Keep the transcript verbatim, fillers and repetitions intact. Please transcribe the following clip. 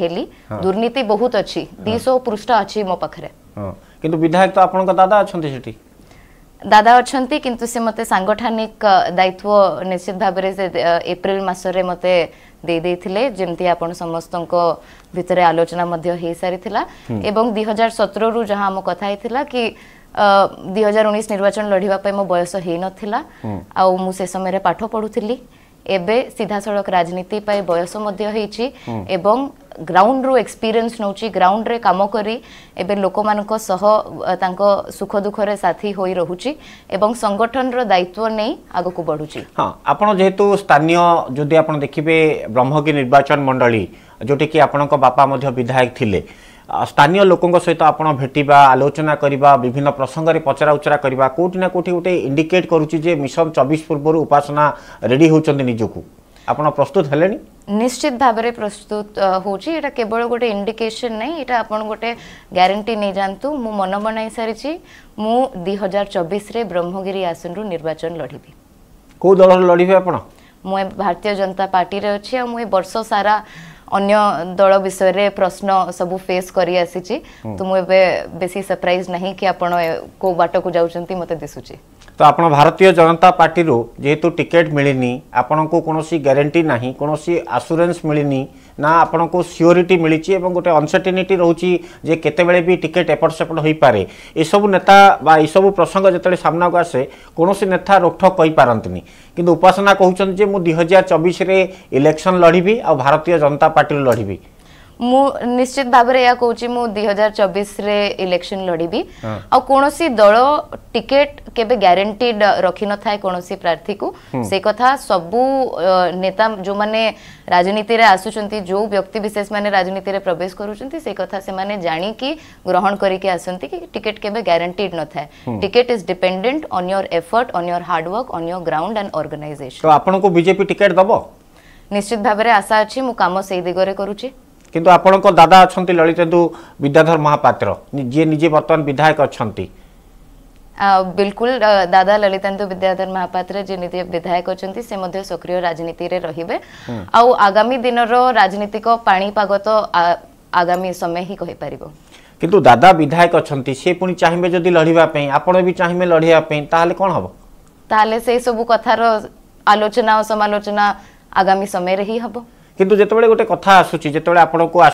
ठेली दुर्नीति बहुत अच्छी दो सौ पृष्ठ अच्छी मो पाखरे किंतु विधायक तो आपन दादा अछंती सेठी दादा अछंती किंतु से मते सांगठनिक दायित्व निश्चित भाव एप्रिल मास रे मते दे देथिले जेमती आपण समस्तन को भितरे आलोचना मध्य हे सारिथिला एवं दो हज़ार सत्रह रु जहां हम कथा हेथिला कि दो हज़ार उन्नीस निर्वाचन लढीबा पे मो बयस हे नथिला आ मु से समय रे पाठ पढुथिली एबे सीधा सड़क राजनीति पे बयस मध्य हेछि एवं ग्राउंड रो एक्सपीरियंस नउछि ग्राउंड रे काम करी एबे लोक मानको सह तांको सुख दुख रे साथी होई रहुछि एवं संगठन रो दायित्व नै आगो को बढुछि। हां आपण जेतु स्थानीय जदि आपण देखिबे ब्रह्मगिरि निर्वाचन मंडली जोटे कि आपणको बापा मध्य विधायक थिले स्थानीय लोकों सहित आप भेटा आलोचना करवा विभिन्न प्रसंग में पचरा उचरा करवा कोटी ना कोटी गोटे इंडिकेट करुच्चे मिशन चौबीस पूर्व उपासना रेडी होचंदी निजकू आप प्रस्तुत हेले निश्चित भाव में प्रस्तुत होटा केवल गोटे इंडिकेसन नहीं ये आप गोटे ग्यारंटी नहीं जातु मु मन बन सारी मु दो हज़ार चौबीस रे ब्रह्मगिरी आसन रु निर्वाचन लड़बी कौ दल लड़बे आप मुझे भारतीय जनता पार्टी अच्छी मुझे वर्ष सारा अन्य दल विषय रे प्रश्न सब फेस करी आसी छी तो मु बे बेसी सरप्राइज नहीं कि आपण को बाट को जाउचंती मते दिसुची तो आपण भारतीय जनता पार्टी रो जेतु टिकट मिलिनी आपण को कोनोसी गारंटी नाही कोनोसी एश्योरेंस मिलिनी ना आपण को सियोरिटी मिलिची एवं गोटे अनसर्टेनिटी रहूची जे केते बेले भी टिकट एपट सेपट होई पारे ए सब नेता बा ए सब प्रसंग जतले सामना को आसे कोनोसी नेता रोकठ कहि पारंतनी किंतु उपासना कहउचन जे मु दो हज़ार चौबीस रे इलेक्शन लढीबी आ भारतीय जनता पार्टी लढीबी मु निश्चित भाव रे या कहउची मु दो हज़ार चौबीस रे इलेक्शन लढीबी आ कोनोसी दल टिकट केबे गारंटीड रखि न थाए कोनोसी प्रार्थी को से कथा सबु नेता जो माने राजनीति रे आसुचंती जो व्यक्ति विशेष माने राजनीति रे प्रवेश करूचंती से कथा से माने जानी कि ग्रहण करी के आसंती कि टिकट केबे गारंटीड न थाए ticket is dependent on your effort on your hard work on your ground and organisation तो आपन को बीजेपी टिकट दबो निश्चित भाव रे आशा अछि मु काम सेई दिगरे करूची किंतु आपणको दादा अछंती ललितेंदु विद्याधर महापात्र जे निजे वर्तमान विधायक अछंती बिल्कुल दादा ललितेंदु विद्याधर महापात्र जे निजे विधायक अछंती से मध्ये सक्रिय राजनीति रे रहिबे आ आगामी दिनर राजनीतिक पाणी पागत आगामी समय ही कहि परिबो किंतु दादा विधायक अछंती से पुनी चाहिबे जदी लढीबा पई आपण भी चाहिबे लढीबा पई ताले कोन हबो ताले से सब कथार आलोचना और समालोचना आगामी समय रे ही हबो किंतु जेते बेले गोटे कथा आसुची जेते बेले आपन को